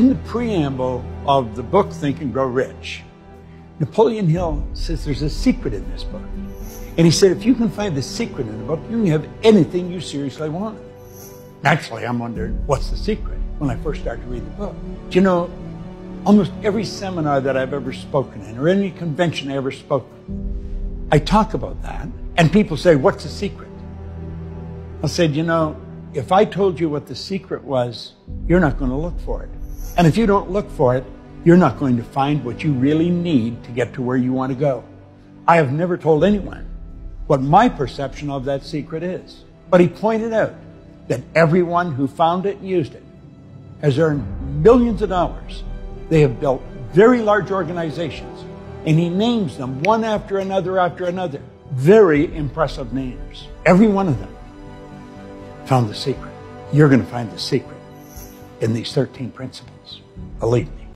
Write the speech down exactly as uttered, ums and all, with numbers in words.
In the preamble of the book, Think and Grow Rich, Napoleon Hill says there's a secret in this book. And he said, if you can find the secret in the book, you can have anything you seriously want. Naturally, I'm wondering, what's the secret? When I first started to read the book. Do you know, almost every seminar that I've ever spoken in, or any convention I ever spoke, I talk about that, and people say, what's the secret? I said, you know, if I told you what the secret was, you're not going to look for it. And if you don't look for it, you're not going to find what you really need to get to where you want to go. I have never told anyone what my perception of that secret is. But he pointed out that everyone who found it and used it has earned millions of dollars. They have built very large organizations. And he names them one after another after another. Very impressive names. Every one of them found the secret. You're going to find the secret in these thirteen principles. Believe me.